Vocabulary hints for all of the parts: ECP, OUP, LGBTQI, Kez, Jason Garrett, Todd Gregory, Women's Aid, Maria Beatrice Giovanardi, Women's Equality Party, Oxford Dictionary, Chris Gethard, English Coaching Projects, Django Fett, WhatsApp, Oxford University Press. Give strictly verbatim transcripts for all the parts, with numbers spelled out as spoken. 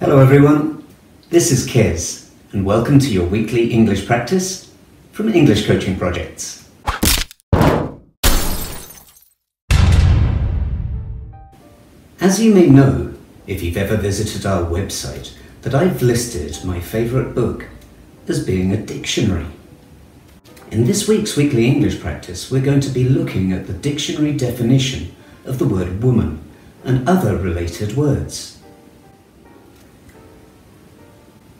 Hello everyone, this is Kez and welcome to your weekly English practice from English Coaching Projects. As you may know, if you've ever visited our website, that I've listed my favourite book as being a dictionary. In this week's weekly English practice, we're going to be looking at the dictionary definition of the word woman and other related words.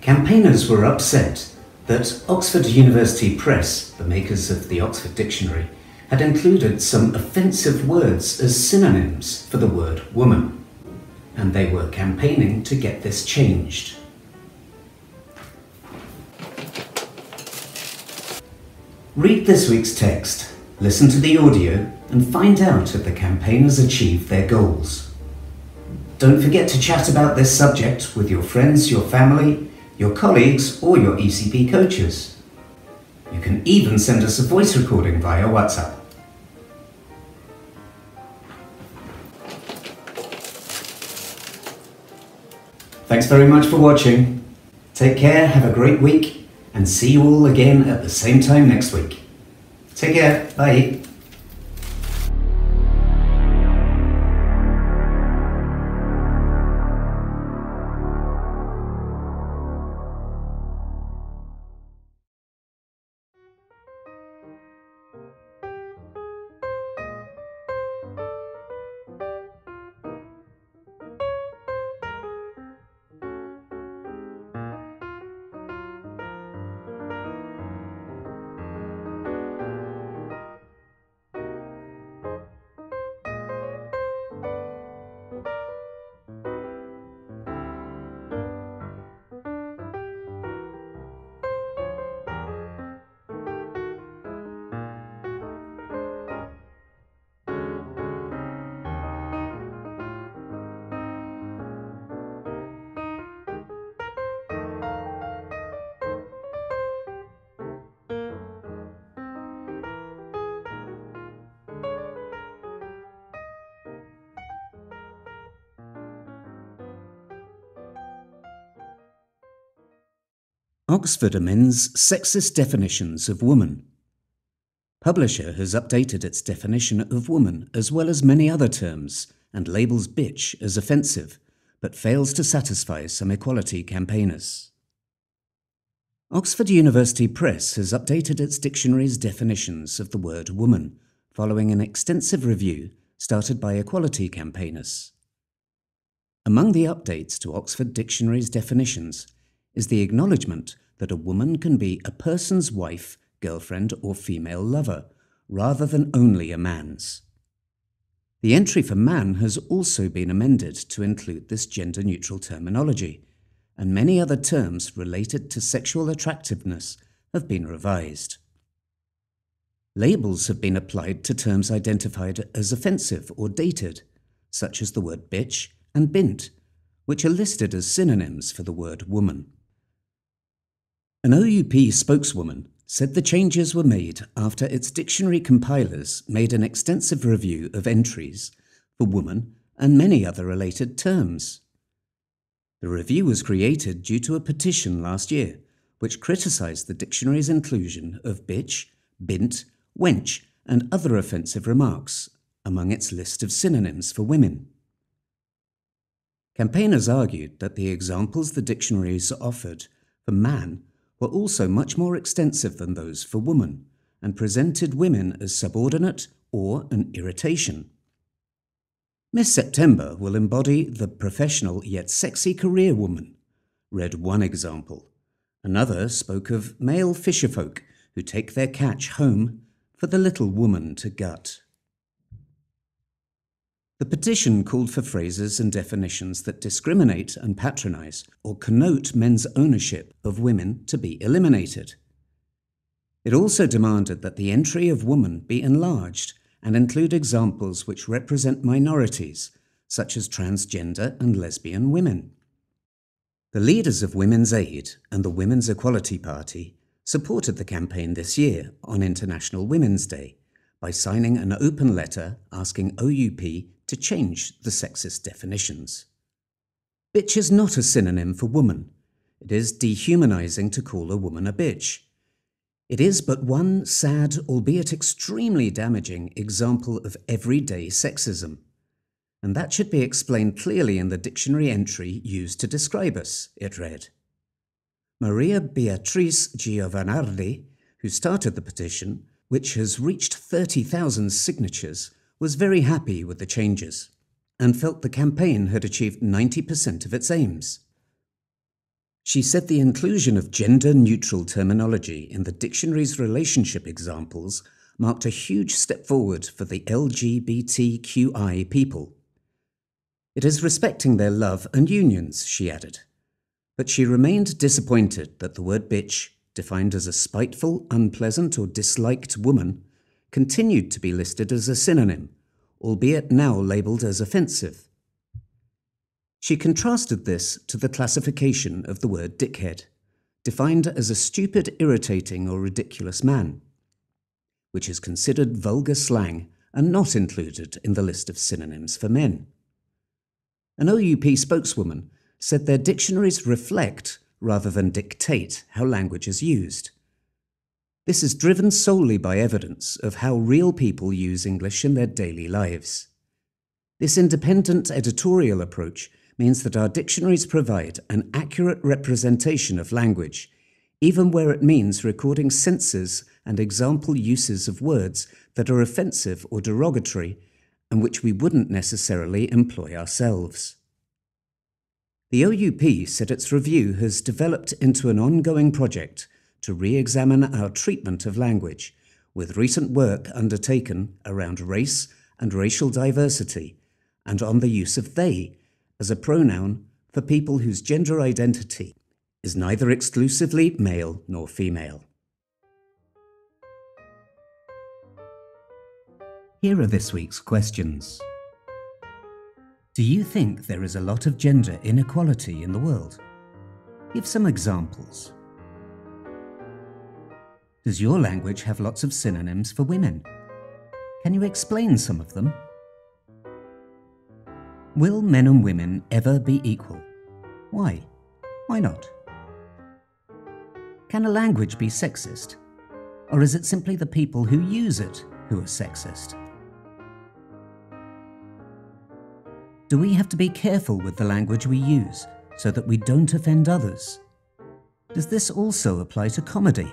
Campaigners were upset that Oxford University Press, the makers of the Oxford Dictionary, had included some offensive words as synonyms for the word woman, and they were campaigning to get this changed. Read this week's text, listen to the audio, and find out if the campaigners achieved their goals. Don't forget to chat about this subject with your friends, your family, your colleagues, or your E C P coaches. You can even send us a voice recording via WhatsApp. Thanks very much for watching. Take care, have a great week, and see you all again at the same time next week. Take care. Bye. Oxford amends sexist definitions of woman. Publisher has updated its definition of woman as well as many other terms and labels bitch as offensive, but fails to satisfy some equality campaigners. Oxford University Press has updated its dictionary's definitions of the word woman following an extensive review started by equality campaigners. Among the updates to Oxford Dictionary's definitions is the acknowledgement that a woman can be a person's wife, girlfriend, or female lover, rather than only a man's. The entry for man has also been amended to include this gender-neutral terminology, and many other terms related to sexual attractiveness have been revised. Labels have been applied to terms identified as offensive or dated, such as the word bitch and bint, which are listed as synonyms for the word woman. An O U P spokeswoman said the changes were made after its dictionary compilers made an extensive review of entries for woman and many other related terms. The review was created due to a petition last year, which criticised the dictionary's inclusion of bitch, bint, wench, and other offensive remarks among its list of synonyms for women. Campaigners argued that the examples the dictionaries offered for man were also much more extensive than those for woman, and presented women as subordinate or an irritation. Miss September will embody the professional yet sexy career woman, read one example. Another spoke of male fisherfolk who take their catch home for the little woman to gut. The petition called for phrases and definitions that discriminate and patronise or connote men's ownership of women to be eliminated. It also demanded that the entry of woman be enlarged and include examples which represent minorities, such as transgender and lesbian women. The leaders of Women's Aid and the Women's Equality Party supported the campaign this year on International Women's Day by signing an open letter asking O U P to change the sexist definitions. Bitch is not a synonym for woman. It is dehumanizing to call a woman a bitch. It is but one sad, albeit extremely damaging, example of everyday sexism. And that should be explained clearly in the dictionary entry used to describe us, it read. Maria Beatrice Giovanardi, who started the petition, which has reached thirty thousand signatures, was very happy with the changes and felt the campaign had achieved ninety percent of its aims. She said the inclusion of gender-neutral terminology in the dictionary's relationship examples marked a huge step forward for the L G B T Q I people. It is respecting their love and unions, she added. But she remained disappointed that the word bitch, defined as a spiteful, unpleasant or disliked woman, continued to be listed as a synonym, albeit now labelled as offensive. She contrasted this to the classification of the word dickhead, defined as a stupid, irritating or ridiculous man, which is considered vulgar slang and not included in the list of synonyms for men. An O U P spokeswoman said their dictionaries reflect rather than dictate how language is used. This is driven solely by evidence of how real people use English in their daily lives. This independent editorial approach means that our dictionaries provide an accurate representation of language, even where it means recording senses and example uses of words that are offensive or derogatory and which we wouldn't necessarily employ ourselves. The O U P said its review has developed into an ongoing project to re-examine our treatment of language, with recent work undertaken around race and racial diversity, and on the use of they as a pronoun for people whose gender identity is neither exclusively male nor female. Here are this week's questions. Do you think there is a lot of gender inequality in the world? Give some examples. Does your language have lots of synonyms for women? Can you explain some of them? Will men and women ever be equal? Why? Why not? Can a language be sexist? Or is it simply the people who use it who are sexist? Do we have to be careful with the language we use so that we don't offend others? Does this also apply to comedy?